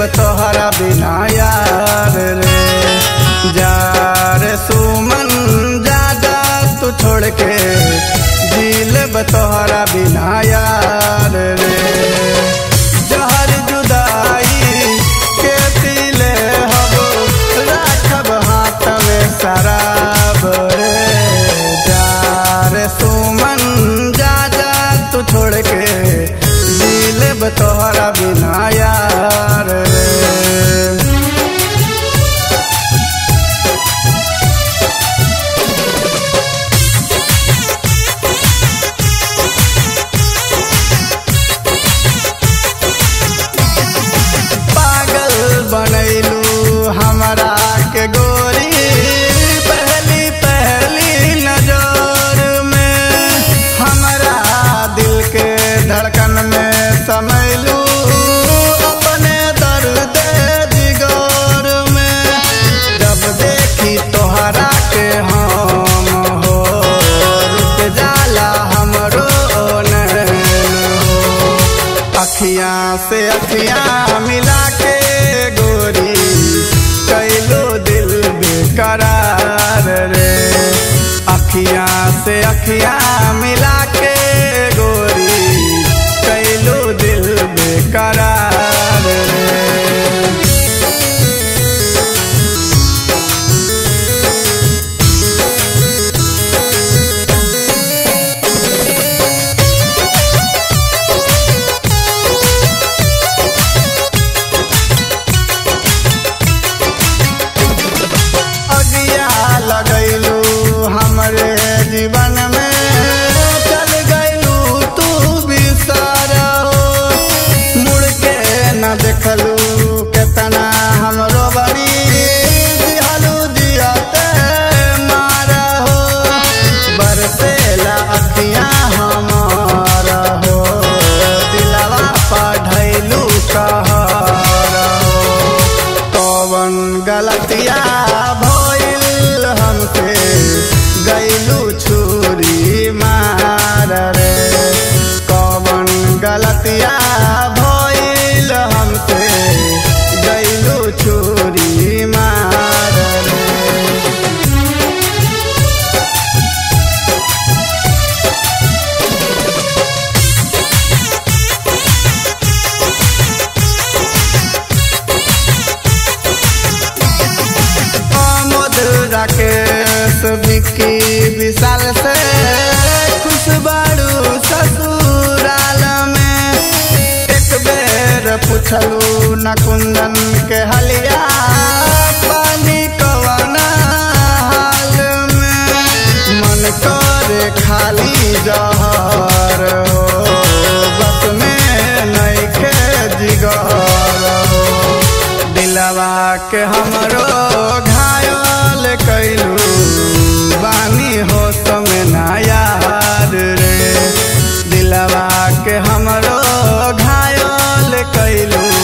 जीव तोहरा बिना यार रे। जा रे सुमन जादा तू छोड़ के, जील तोहरा बिना यार रे। जहर जुदाई के पीले हब, राखब हाथ में शराब रे। जा रे सुमन जादा तू छोड़ के, जील तोहरा बिना यार रे। हमारा के गोरी पहली पहली नजर में, हमारा दिल के धड़कन में समलू अपने दर्द जिगर में। जब देखी तोहरा के हम हो, रुक जाला हमरो नैन हो। अखियां से अखियां मिला के गोरी कैलो दिल बेकरार रे। अखियां से अखियां मिला के गोरी कैलो दिल बेकरार रे। जीवन में चल गयलू तू भी सारा हो, मुड़ के न देखलू कितना हमरो बड़ी। दिहलू दिया ते मारा हो, बरसेला अखियां हमारा हो। दिलवा पढ़लू सहारा हो, कौन गलतिया भइल हमसे गयलू छुरी मार रे। कौन गलतिया भइल हमसे गयलू छुरी मार रे। आमद राकेश विकी विशाल से खुश बारू ससुराल में। एक बेर पूछलू न कुंदन के हलिया, पानी कवना हाल में। मन करे खाली जहर हो, बस में नहीं के जिगर हो। दिलवा के हमरो घायल कैलू बानी हो समय ना यार रे। दिलवा के हमरो घायल कैलू।